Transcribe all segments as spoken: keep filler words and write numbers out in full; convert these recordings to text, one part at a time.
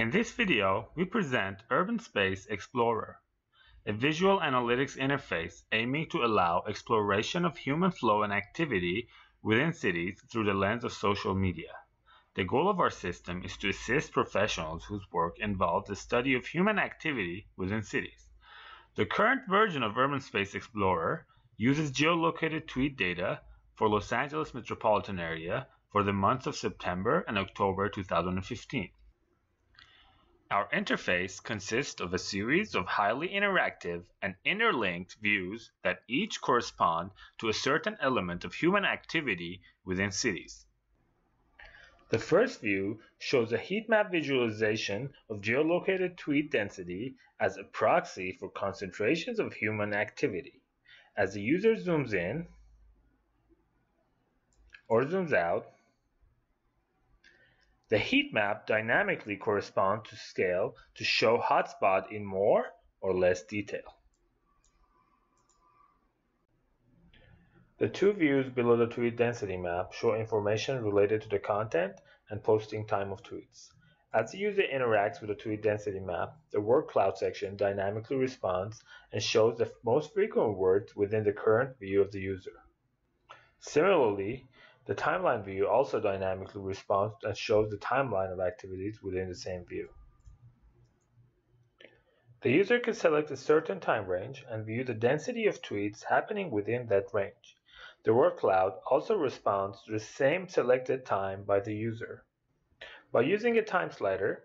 In this video, we present Urban Space Explorer, a visual analytics interface aiming to allow exploration of human flow and activity within cities through the lens of social media. The goal of our system is to assist professionals whose work involves the study of human activity within cities. The current version of Urban Space Explorer uses geolocated tweet data for Los Angeles metropolitan area for the months of September and October two thousand fifteen. Our interface consists of a series of highly interactive and interlinked views that each correspond to a certain element of human activity within cities. The first view shows a heat map visualization of geolocated tweet density as a proxy for concentrations of human activity. As the user zooms in or zooms out, the heat map dynamically corresponds to scale to show hotspot in more or less detail. The two views below the tweet density map show information related to the content and posting time of tweets. As the user interacts with the tweet density map, the word cloud section dynamically responds and shows the most frequent words within the current view of the user. Similarly, the timeline view also dynamically responds and shows the timeline of activities within the same view. The user can select a certain time range and view the density of tweets happening within that range. The word cloud also responds to the same selected time by the user. By using a time slider,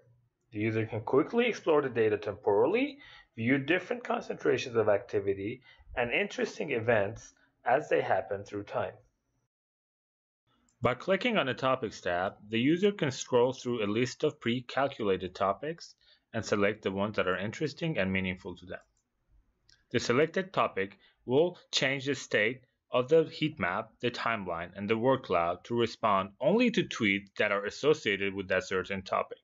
the user can quickly explore the data temporally, view different concentrations of activity and interesting events as they happen through time. By clicking on the Topics tab, the user can scroll through a list of pre-calculated topics and select the ones that are interesting and meaningful to them. The selected topic will change the state of the heat map, the timeline, and the word cloud to respond only to tweets that are associated with that certain topic.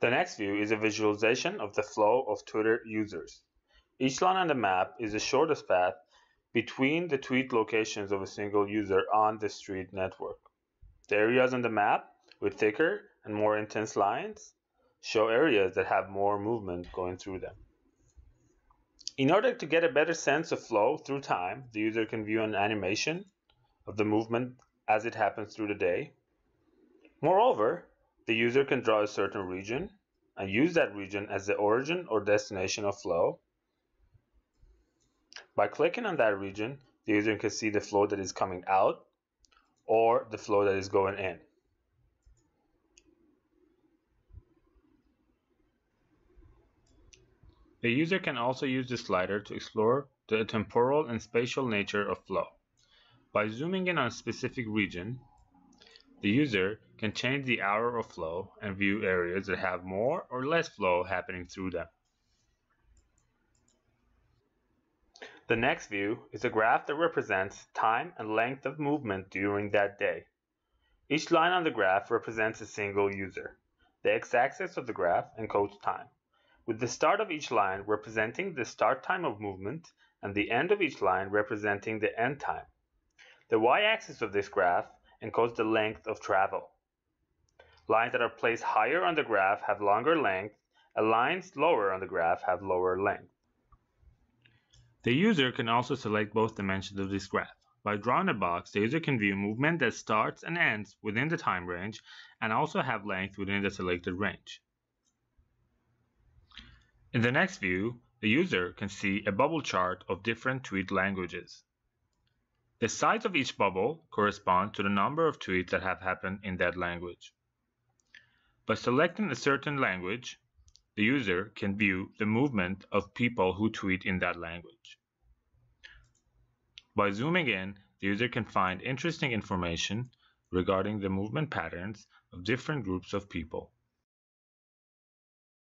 The next view is a visualization of the flow of Twitter users. Each line on the map is the shortest path between the tweet locations of a single user on the street network. The areas on the map with thicker and more intense lines show areas that have more movement going through them. In order to get a better sense of flow through time, the user can view an animation of the movement as it happens through the day. Moreover, the user can draw a certain region and use that region as the origin or destination of flow. By clicking on that region, the user can see the flow that is coming out or the flow that is going in. The user can also use the slider to explore the temporal and spatial nature of flow. By zooming in on a specific region, the user can change the hour of flow and view areas that have more or less flow happening through them. The next view is a graph that represents time and length of movement during that day. Each line on the graph represents a single user. The x-axis of the graph encodes time, with the start of each line representing the start time of movement and the end of each line representing the end time. The y-axis of this graph encodes the length of travel. Lines that are placed higher on the graph have longer length, and lines lower on the graph have lower length. The user can also select both dimensions of this graph. By drawing a box, the user can view movement that starts and ends within the time range and also have length within the selected range. In the next view, the user can see a bubble chart of different tweet languages. The size of each bubble corresponds to the number of tweets that have happened in that language. By selecting a certain language, the user can view the movement of people who tweet in that language. By zooming in, the user can find interesting information regarding the movement patterns of different groups of people.